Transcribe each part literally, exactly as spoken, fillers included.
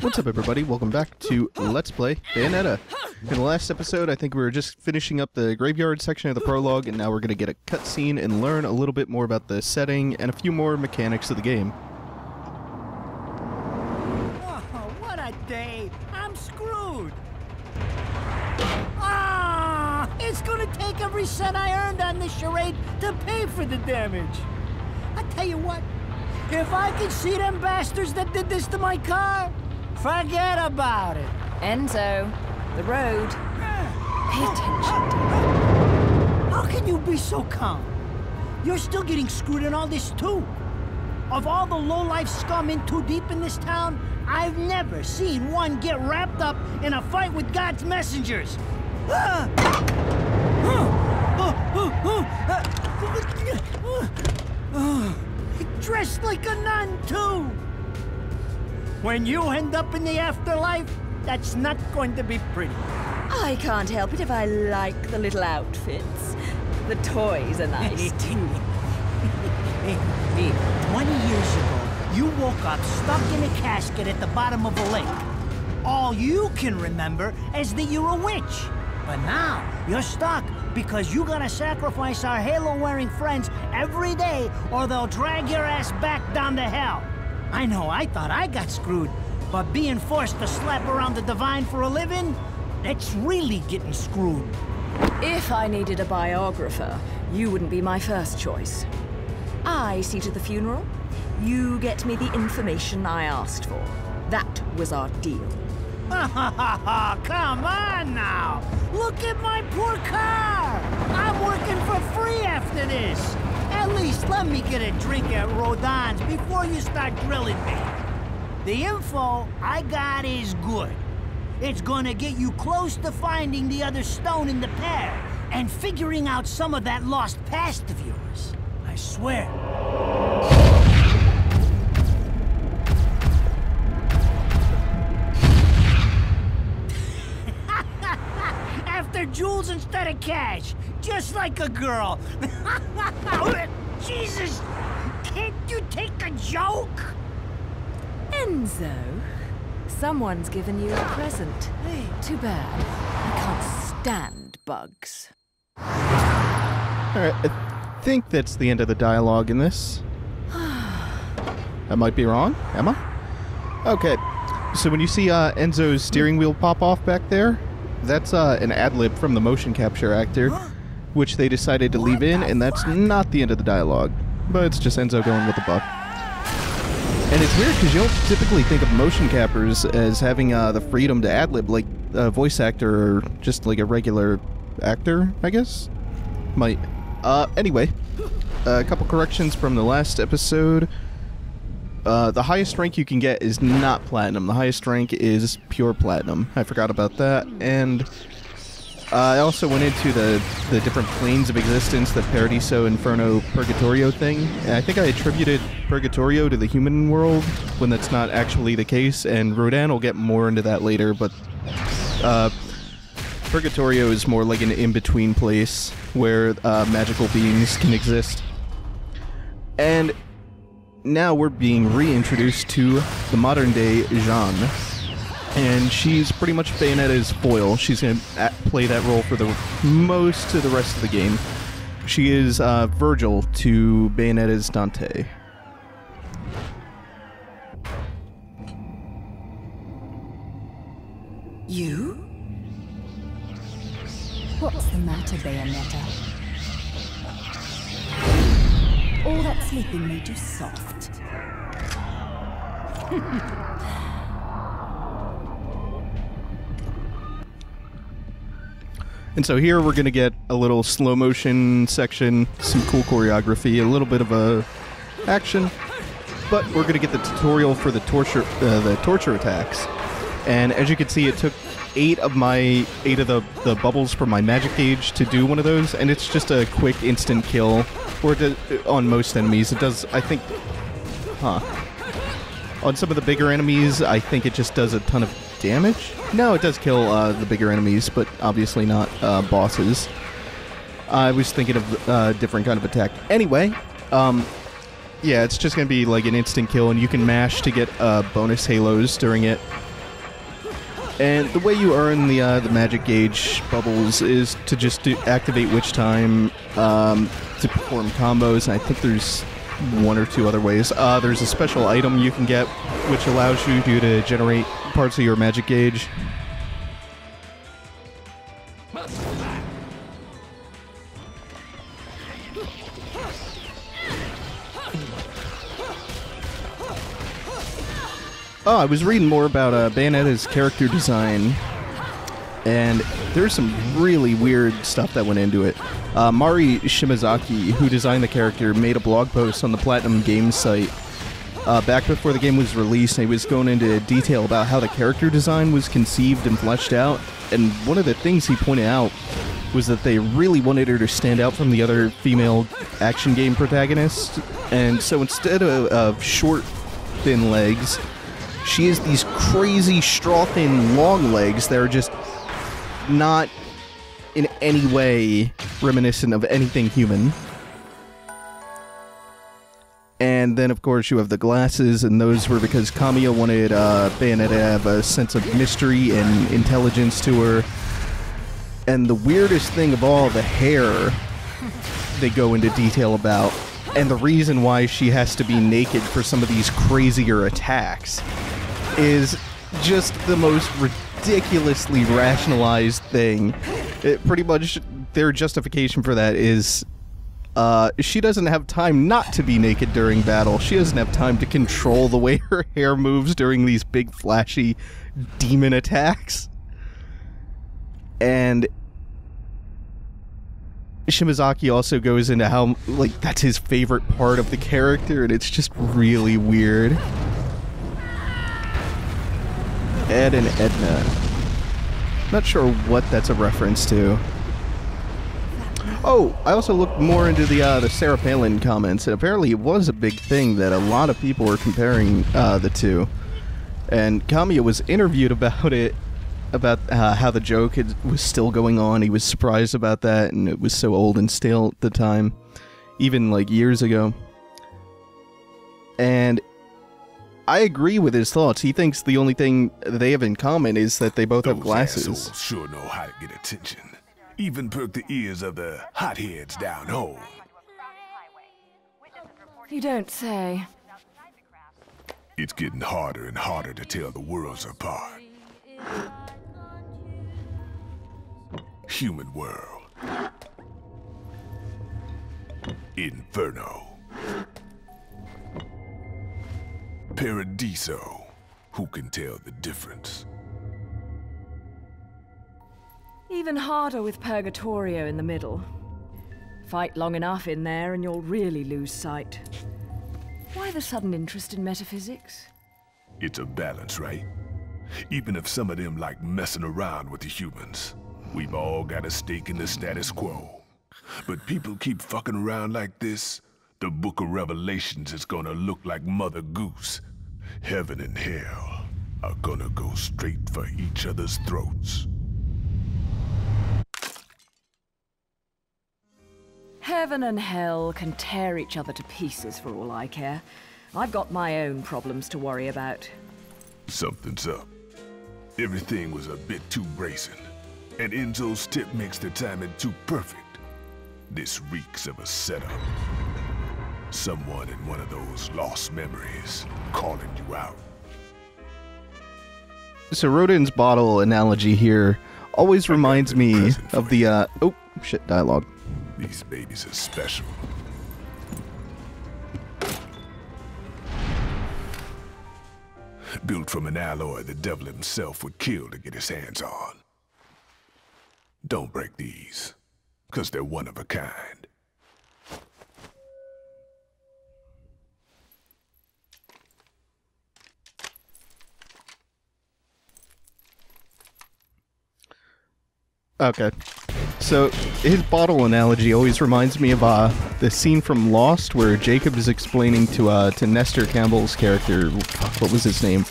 What's up, everybody? Welcome back to Let's Play Bayonetta. In the last episode, I think we were just finishing up the graveyard section of the prologue, and now we're going to get a cutscene and learn a little bit more about the setting and a few more mechanics of the game. Oh, what a day! I'm screwed! Ah! It's going to take every cent I earned on this charade to pay for the damage. I tell you what, if I could see them bastards that did this to my car, forget about it. Enzo, the road. Pay attention. How can you be so calm? You're still getting screwed in all this too. Of all the lowlife scum in too deep in this town, I've never seen one get wrapped up in a fight with God's messengers. Dressed like a nun too. When you end up in the afterlife, that's not going to be pretty. I can't help it if I like the little outfits. The toys are nice. Hey, twenty years ago, you woke up stuck in a casket at the bottom of a lake. All you can remember is that you're a witch. But now, you're stuck because you gotta sacrifice our halo-wearing friends every day or they'll drag your ass back down to hell. I know, I thought I got screwed, but being forced to slap around the divine for a living, that's really getting screwed. If I needed a biographer, you wouldn't be my first choice. I see to the funeral, you get me the information I asked for. That was our deal. Come on now! Look at my poor car! I'm working for free after this! At least let me get a drink at Rodin's before you start drilling me. The info I got is good. It's gonna get you close to finding the other stone in the pair and figuring out some of that lost past of yours. I swear. After jewels instead of cash. Just like a girl. Jesus! Can't you take a joke? Enzo, someone's given you a present. Too bad. I can't stand bugs. Alright, I think that's the end of the dialogue in this. I might be wrong, am I? Okay, so when you see uh, Enzo's steering wheel pop off back there, that's uh, an ad-lib from the motion capture actor. Huh? Which they decided to leave in, and that's not the end of the dialogue. But it's just Enzo going with the buck. And it's weird because you don't typically think of motion captors as having uh, the freedom to ad-lib like a voice actor or just like a regular actor, I guess? Might. Uh, anyway, a couple corrections from the last episode. Uh, the highest rank you can get is not Platinum. The highest rank is pure Platinum. I forgot about that. And Uh, I also went into the, the different planes of existence, the Paradiso, Inferno, Purgatorio thing, and I think I attributed Purgatorio to the human world when that's not actually the case, and Rodin will get more into that later, but uh, Purgatorio is more like an in-between place where uh, magical beings can exist. And now we're being reintroduced to the modern-day Jeanne. And she's pretty much Bayonetta's foil. She's going to play that role for the most of the rest of the game. She is uh, Virgil to Bayonetta's Dante. You? What's the matter, Bayonetta? All that sleeping made you soft. And so here we're going to get a little slow motion section, some cool choreography, a little bit of a action, but we're going to get the tutorial for the torture uh, the torture attacks. And as you can see, it took eight of my eight of the, the bubbles from my magic gauge to do one of those, and it's just a quick instant kill or do, on most enemies. It does, I think, huh. On some of the bigger enemies, I think it just does a ton of damage? No, it does kill uh, the bigger enemies, but obviously not uh, bosses. I was thinking of a uh, different kind of attack. Anyway, um, yeah, it's just going to be like an instant kill, and you can mash to get uh, bonus halos during it. And the way you earn the uh, the magic gauge bubbles is to just do activate Witch Time um, to perform combos. And I think there's one or two other ways. Uh, there's a special item you can get which allows you to, to generate parts of your magic gauge. Oh, I was reading more about uh, Bayonetta's character design, and there's some really weird stuff that went into it. Uh, Mari Shimazaki, who designed the character, made a blog post on the Platinum Games site uh, back before the game was released, and he was going into detail about how the character design was conceived and fleshed out, and one of the things he pointed out was that they really wanted her to stand out from the other female action game protagonists, and so instead of, of short, thin legs, she has these crazy straw-thin long legs that are just not in any way reminiscent of anything human. And then, of course, you have the glasses, and those were because Kamiya wanted uh, Bayonetta to have a sense of mystery and intelligence to her. And the weirdest thing of all, the hair they go into detail about, and the reason why she has to be naked for some of these crazier attacks is just the most ridiculously rationalized thing. It pretty much, their justification for that is uh, she doesn't have time not to be naked during battle. She doesn't have time to control the way her hair moves during these big flashy demon attacks. And Shimazaki also goes into how, like, that's his favorite part of the character, and it's just really weird. Ed and Edna. Not sure what that's a reference to. Oh, I also looked more into the uh, the Sarah Palin comments, and apparently it was a big thing that a lot of people were comparing uh, the two. And Kamiya was interviewed about it, about uh, how the joke had, was still going on. He was surprised about that, and it was so old and stale at the time, even like years ago. And I agree with his thoughts. He thinks the only thing they have in common is that they both Those have glasses. Sure know how to get attention. Even perk the ears of the hotheads down home. You don't say. It's getting harder and harder to tell the worlds apart. Human world. Inferno. Paradiso. Who can tell the difference? Even harder with Purgatorio in the middle. Fight long enough in there and you'll really lose sight. Why the sudden interest in metaphysics? It's a balance, right? Even if some of them like messing around with the humans, we've all got a stake in the status quo. But people keep fucking around like this, the Book of Revelations is gonna look like Mother Goose. Heaven and hell are gonna go straight for each other's throats. Heaven and hell can tear each other to pieces for all I care. I've got my own problems to worry about. Something's up. Everything was a bit too bracing, and Enzo's tip makes the timing too perfect. This reeks of a setup. Someone in one of those lost memories calling you out. So Rodin's bottle analogy here always reminds me of the, uh, oh, shit, dialogue. These babies are special. Built from an alloy the devil himself would kill to get his hands on. Don't break these, because they're one of a kind. Okay. So, his bottle analogy always reminds me of uh, the scene from Lost where Jacob is explaining to uh, to Nestor Campbell's character, what was his name?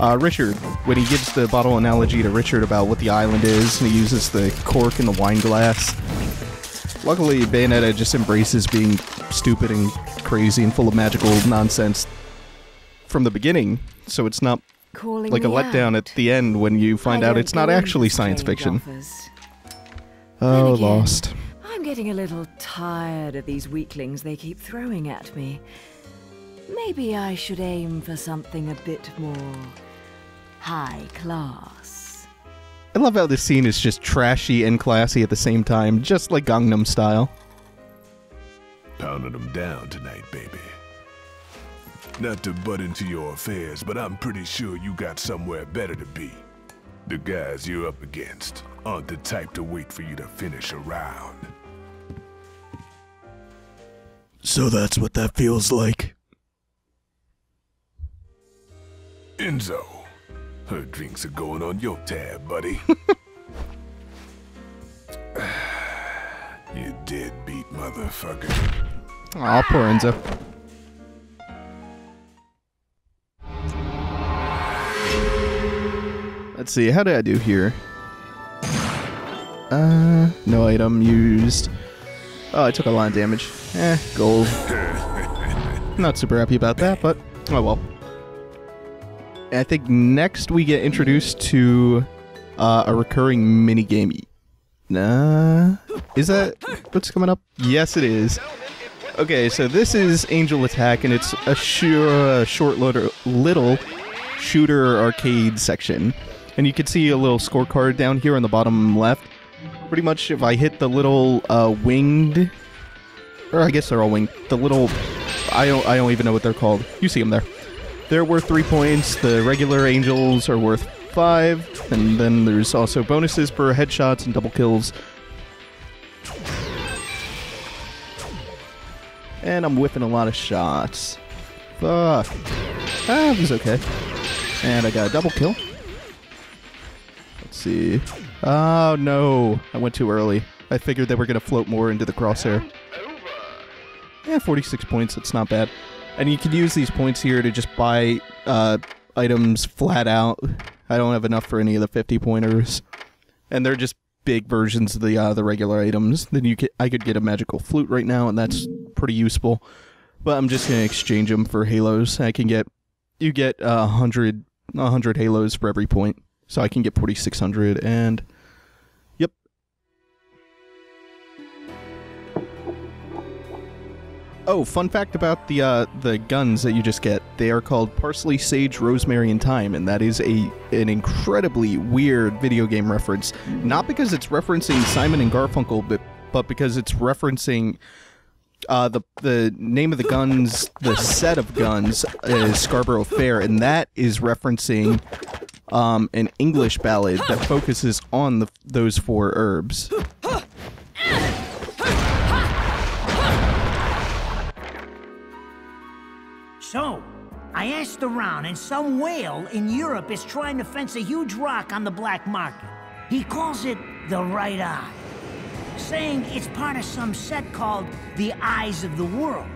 Uh, Richard, when he gives the bottle analogy to Richard about what the island is, and he uses the cork and the wine glass. Luckily, Bayonetta just embraces being stupid and crazy and full of magical nonsense from the beginning, so it's not Calling like a letdown out. At the end when you find out it's not actually science fiction. Offers. Oh, again, Lost. I'm getting a little tired of these weaklings they keep throwing at me. Maybe I should aim for something a bit more high class. I love how this scene is just trashy and classy at the same time, just like Gangnam Style. Pounding them down tonight, baby. Not to butt into your affairs, but I'm pretty sure you got somewhere better to be. The guys you're up against aren't the type to wait for you to finish a round. So that's what that feels like. Enzo, her drinks are going on your tab, buddy. You deadbeat motherfucker. Aw, poor Enzo. Let's see, how did I do here? Uh, no item used. Oh, I took a line damage. Eh, gold. Not super happy about that, but oh well. I think next we get introduced to uh, a recurring minigame. Nah, is that what's coming up? Yes, it is. Okay, so this is Angel Attack, and it's a sure, short little shooter arcade section. And you can see a little scorecard down here on the bottom left. Pretty much if I hit the little uh, winged... Or I guess they're all winged. The little... I don't, I don't even know what they're called. You see them there. They're worth three points. The regular angels are worth five. And then there's also bonuses for headshots and double kills. And I'm whiffing a lot of shots. Fuck. Ah, it was okay. And I got a double kill. Let's see. Oh no, I went too early. I figured they were going to float more into the crosshair. Yeah, forty-six points, that's not bad. And you can use these points here to just buy uh, items flat out. I don't have enough for any of the fifty pointers. And they're just big versions of the uh, the regular items. Then you could, I could get a magical flute right now, and that's pretty useful. But I'm just going to exchange them for halos. I can get... You get uh, one hundred halos for every point. So I can get forty-six hundred and... Yep. Oh, fun fact about the uh, the guns that you just get. They are called Parsley, Sage, Rosemary, and Thyme, and that is a an incredibly weird video game reference. Not because it's referencing Simon and Garfunkel, but, but because it's referencing... Uh, the the name of the guns, the set of guns, is Scarborough Fair, and that is referencing um, an English ballad that focuses on the, those four herbs. So, I asked around, and some whale in Europe is trying to fence a huge rock on the black market. He calls it the right eye, saying it's part of some set called the Eyes of the World.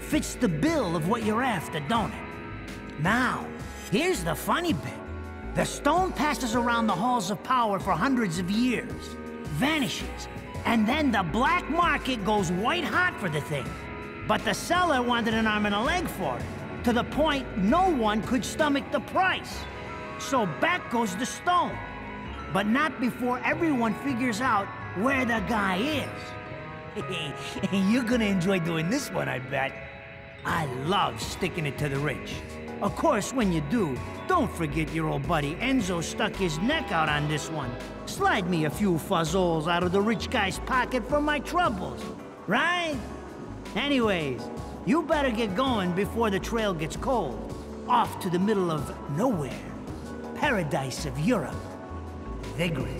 Fits the bill of what you're after, don't it? Now, here's the funny bit. The stone passes around the halls of power for hundreds of years, vanishes, and then the black market goes white hot for the thing. But the seller wanted an arm and a leg for it, to the point no one could stomach the price. So back goes the stone, but not before everyone figures out where the guy is. You're gonna enjoy doing this one, I bet. I love sticking it to the rich. Of course, when you do, don't forget your old buddy Enzo stuck his neck out on this one. Slide me a few fuzzoles out of the rich guy's pocket for my troubles, right? Anyways, you better get going before the trail gets cold. Off to the middle of nowhere. Paradise of Europe. Vigrid.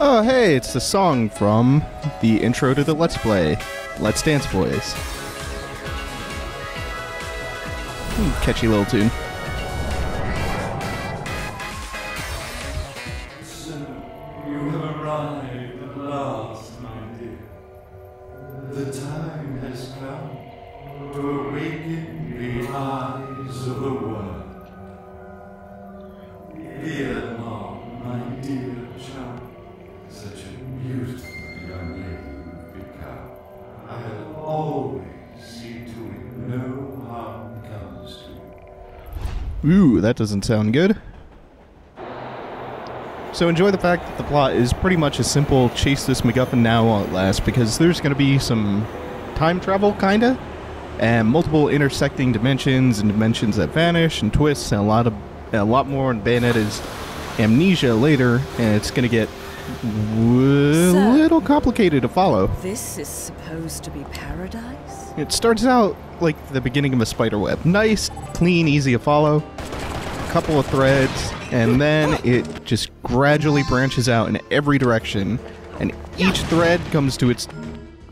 Oh, hey, it's the song from the intro to the Let's Play, Let's Dance Boys. Ooh, catchy little tune. So you have arrived at last, my dear. The time has come to awaken the eyes of the world. Fear not, my dear child. Such a beautiful young lady you've become. I'll always see to it no harm comes to you. Ooh, that doesn't sound good. So enjoy the fact that the plot is pretty much a simple chase this MacGuffin now while it lasts, because there's going to be some time travel, kinda, and multiple intersecting dimensions and dimensions that vanish and twists and a lot of a lot more on Bayonetta's amnesia later, and it's going to get a little complicated to follow. This is supposed to be paradise? It starts out like the beginning of a spider web. Nice, clean, easy to follow. A couple of threads, and then it just gradually branches out in every direction. And each thread comes to its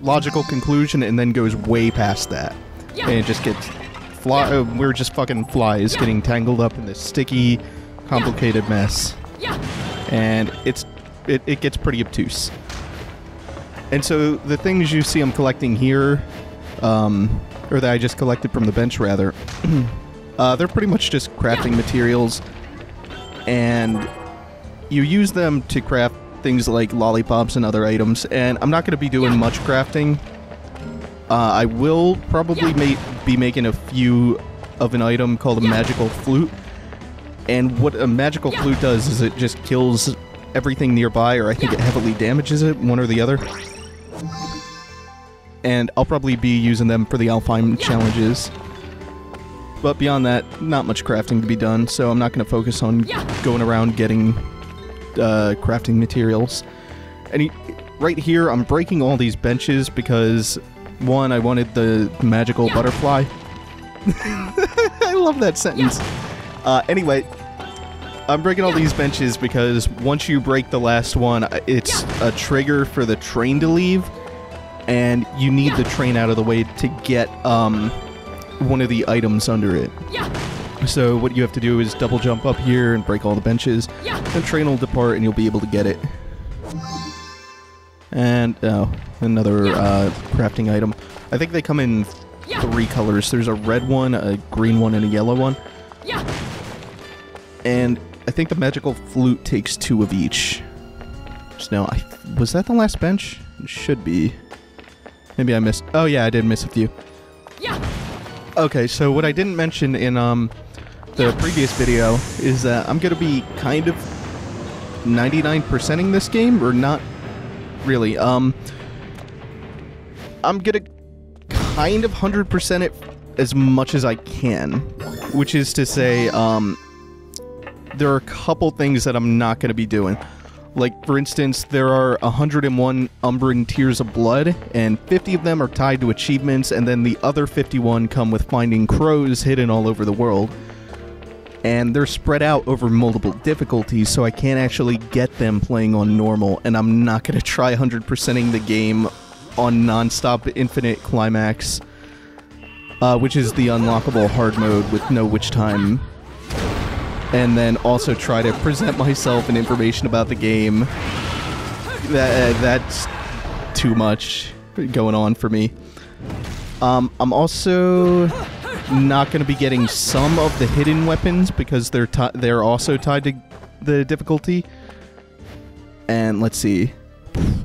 logical conclusion and then goes way past that. And it just gets... fly uh, we're just fucking flies getting tangled up in this sticky, complicated mess. And it's... It, it gets pretty obtuse. And so the things you see I'm collecting here, um, or that I just collected from the bench rather, uh, they're pretty much just crafting materials, and you use them to craft things like lollipops and other items, and I'm not going to be doing much crafting. Uh, I will probably ma be making a few of an item called a magical flute, and what a magical flute does is it just kills everything nearby, or I think it heavily damages it, one or the other. And I'll probably be using them for the Alfheim challenges. But beyond that, not much crafting to be done, so I'm not going to focus on going around getting uh, crafting materials. And he, right here, I'm breaking all these benches because, one, I wanted the magical butterfly. I love that sentence. Uh, anyway... I'm breaking all these benches because once you break the last one, it's a trigger for the train to leave, and you need the train out of the way to get um, one of the items under it. So what you have to do is double jump up here and break all the benches, the train will depart and you'll be able to get it. And, oh, another uh, crafting item. I think they come in three colors. There's a red one, a green one, and a yellow one. And I think the magical flute takes two of each. Just now, I, was that the last bench? It should be. Maybe I missed. Oh yeah, I did miss a few. Yeah. Okay, so what I didn't mention in um the yeah. previous video is that I'm gonna be kind of ninety-nine percenting this game, or not really. Um, I'm gonna kind of one hundred percent it as much as I can, which is to say, um. there are a couple things that I'm not going to be doing. Like, for instance, there are one hundred and one Umbran Tears of Blood, and fifty of them are tied to achievements, and then the other fifty-one come with finding crows hidden all over the world. And they're spread out over multiple difficulties, so I can't actually get them playing on normal, and I'm not going to try one hundred percenting the game on non-stop infinite climax, uh, which is the unlockable hard mode with no witch time. And then also try to present myself and information about the game. That, uh, that's too much going on for me. Um, I'm also not going to be getting some of the hidden weapons because they're they're also tied to the difficulty. And let's see,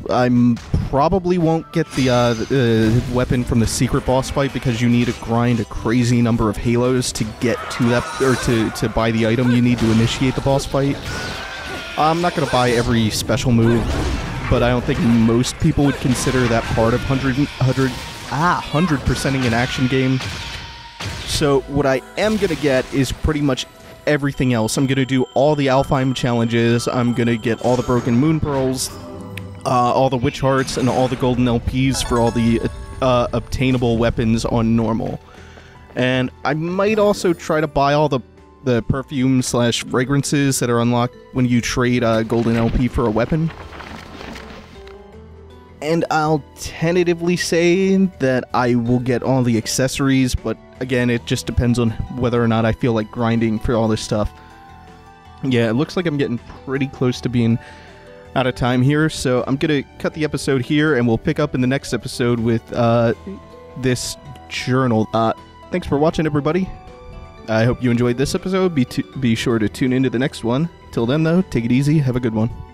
I probably won't get the, uh, the uh, weapon from the secret boss fight because you need to grind a crazy number of halos to get to that, or to, to buy the item you need to initiate the boss fight. I'm not going to buy every special move, but I don't think most people would consider that part of one hundred percenting an action game. So what I am going to get is pretty much everything else. I'm going to do all the Alfheim challenges, I'm going to get all the Broken Moon Pearls, Uh, all the witch hearts, and all the golden L Ps for all the uh, obtainable weapons on normal. And I might also try to buy all the, the perfumes slash fragrances that are unlocked when you trade a golden L P for a weapon. And I'll tentatively say that I will get all the accessories, but again, it just depends on whether or not I feel like grinding for all this stuff. Yeah, it looks like I'm getting pretty close to being out of time here, so I'm going to cut the episode here, and we'll pick up in the next episode with uh, this journal. Uh, thanks for watching, everybody. I hope you enjoyed this episode. Be, t be sure to tune into the next one. Till then, though, take it easy. Have a good one.